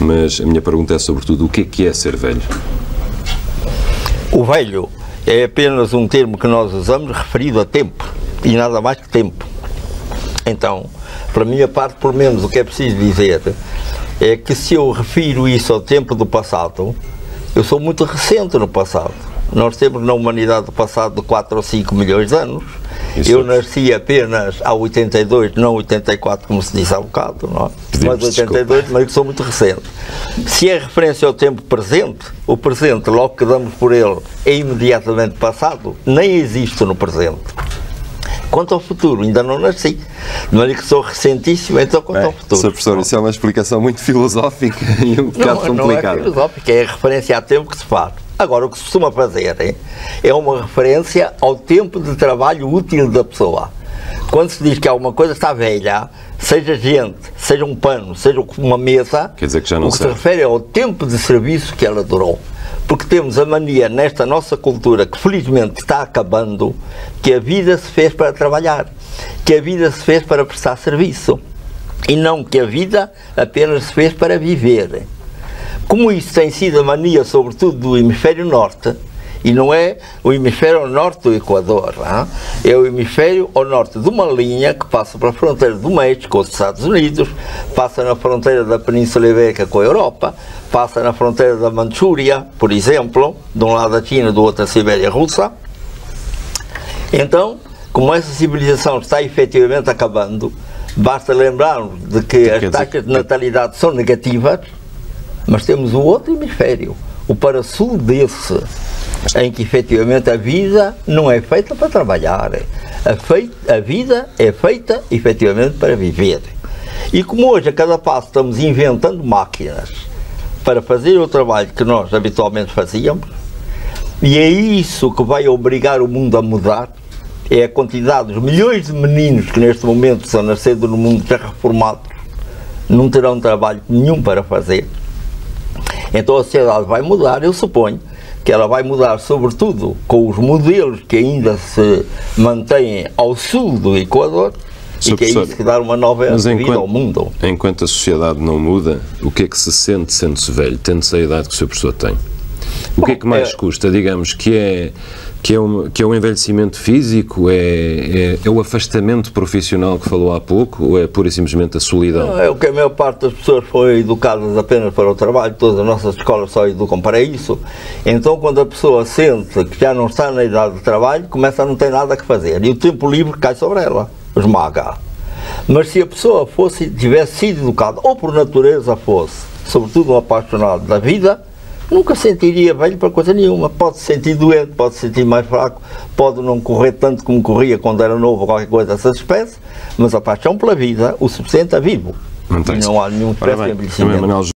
Mas a minha pergunta é sobretudo, o que é ser velho? O velho é apenas um termo que nós usamos referido a tempo, e nada mais que tempo. Então, para a minha parte, pelo menos, o que é preciso dizer é que se eu refiro isso ao tempo do passado, eu sou muito recente no passado. Nós temos na humanidade do passado de 4 ou 5 milhões de anos. Isso. Eu nasci apenas há 82, não 84, como se disse há um bocado, não é? Mas 82, desculpa. Mas eu sou muito recente. Se é referência ao tempo presente, o presente, logo que damos por ele, é imediatamente passado, nem existe no presente. Quanto ao futuro, ainda não nasci, de maneira que sou recentíssimo, então quanto ao futuro. Sr. Professor, isso é uma explicação muito filosófica e um bocado complicada. Não é filosófica, é a referência ao tempo que se faz. Agora, o que se costuma fazer é uma referência ao tempo de trabalho útil da pessoa. Quando se diz que alguma coisa está velha, seja gente, seja um pano, seja uma mesa, quer dizer que já não serve. O que se refere ao tempo de serviço que ela durou. Porque temos a mania nesta nossa cultura, que felizmente está acabando, que a vida se fez para trabalhar, que a vida se fez para prestar serviço, e não que a vida apenas se fez para viver. Como isso tem sido a mania, sobretudo, do hemisfério norte, e não é o hemisfério ao norte do Equador, é o hemisfério ao norte de uma linha que passa pela fronteira do México, os Estados Unidos, passa na fronteira da Península Ibérica com a Europa, passa na fronteira da Manchúria, por exemplo, de um lado a China, do outro a Sibéria Russa. Então, como essa civilização está efetivamente acabando, basta lembrarmos de que as taxas de natalidade são negativas, mas temos o outro hemisfério, o para-sul desse, em que efetivamente a vida não é feita para trabalhar, a vida é feita efetivamente para viver. E como hoje a cada passo estamos inventando máquinas para fazer o trabalho que nós habitualmente fazíamos, e é isso que vai obrigar o mundo a mudar, é a quantidade dos milhões de meninos que neste momento são nascidos no mundo já reformados, não terão trabalho nenhum para fazer. Então a sociedade vai mudar, eu suponho que ela vai mudar sobretudo com os modelos que ainda se mantêm ao sul do Equador, e que é isso que dá uma nova vida ao mundo. Enquanto a sociedade não muda, o que é que se sente sendo-se velho, tendo-se a idade que o Sr. Professor tem? O que é que mais custa, digamos, que é um envelhecimento físico, é o afastamento profissional que falou há pouco, ou é pura e simplesmente a solidão? Não, é o que a maior parte das pessoas foi educadas apenas para o trabalho, todas as nossas escolas só educam para isso. Então, quando a pessoa sente que já não está na idade de trabalho, começa a não ter nada que fazer, e o tempo livre cai sobre ela, esmaga. Mas se a pessoa tivesse sido educada, ou por natureza fosse, sobretudo um apaixonado da vida, nunca sentiria velho para coisa nenhuma. Pode se sentir doente, pode se sentir mais fraco, pode não correr tanto como corria quando era novo ou qualquer coisa dessa espécie, mas a paixão pela vida o sustenta vivo. Não há nenhum espécie de envelhecimento.